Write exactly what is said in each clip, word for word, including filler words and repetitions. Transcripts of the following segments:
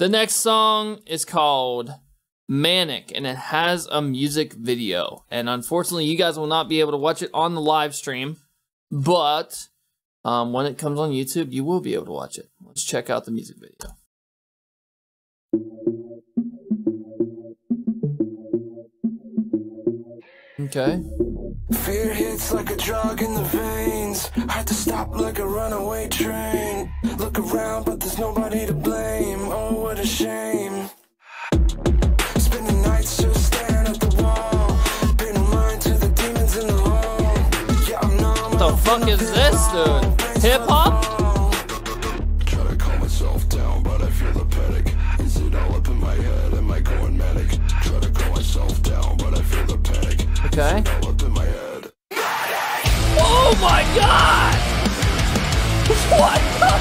The next song is called Manic, and it has a music video. And unfortunately, you guys will not be able to watch it on the live stream, but um, when it comes on YouTube, you will be able to watch it. Let's check out the music video. Okay. Fear hits like a drug in the veins, hard to stop like a runaway train. Look around, but there's nobody to blame. Oh, what a shame. Spending nights just staring at the wall, paying no mind to the demons in the hall. Yeah, I'm numb. What the fuck is this, dude? Hip hop? Try to calm myself down, but I feel the panic. Is it all up in my head? Am I going manic? Try to calm myself down, but I feel the panic. Okay. Oh my god! What the fuck?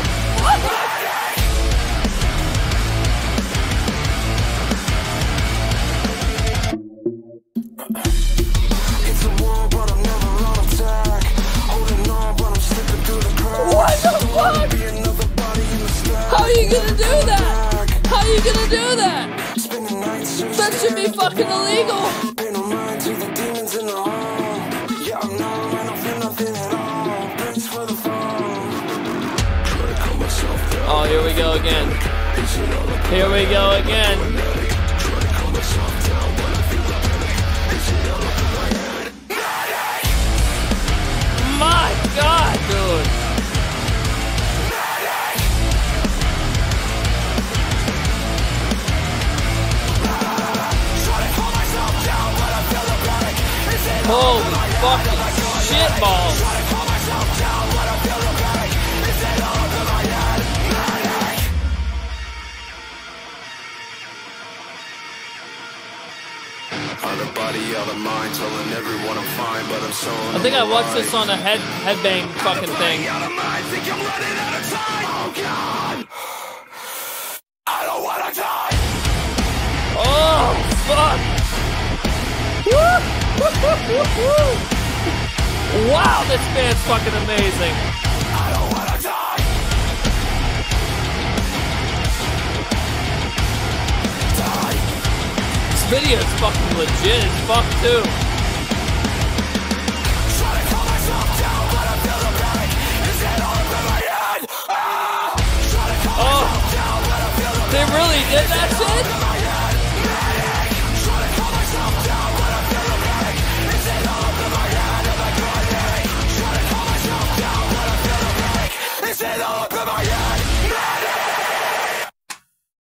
It's a war, but I'm never on attack. Holding on, but I'm slipping through the cracks. What the fuck? How are you gonna do that? How are you gonna do that? That should be fucking illegal! Oh, here we go again. Here we go again. My God, dude. Holy fucking shitballs. I think I watched this on a head headbang fucking thing. Oh fuck! Woo! Wow, this band's fucking amazing. I don't wanna die. This video is fucking legit as fuck too. Oh, they really did that shit?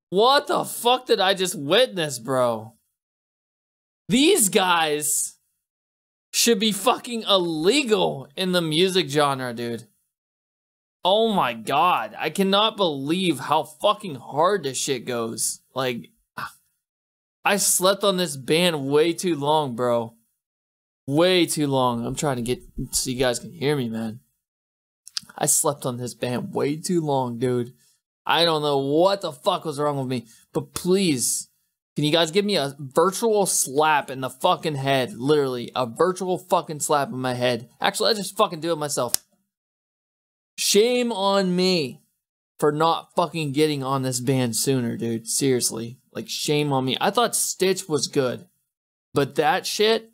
What the fuck did I just witness, bro? These guys should be fucking illegal in the music genre, dude. Oh my god. I cannot believe how fucking hard this shit goes. Like, I slept on this band way too long, bro. Way too long. I'm trying to get so you guys can hear me, man. I slept on this band way too long, dude. I don't know what the fuck was wrong with me, but please... can you guys give me a virtual slap in the fucking head? Literally, a virtual fucking slap in my head. Actually, I just fucking do it myself. Shame on me for not fucking getting on this band sooner, dude. Seriously. Like, shame on me. I thought Stitch was good, but that shit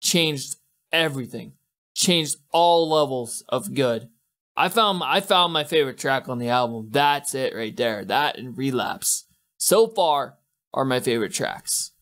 changed everything. Changed all levels of good. I found, I found my favorite track on the album. That's it right there. That and Relapse. So far... are my favorite tracks.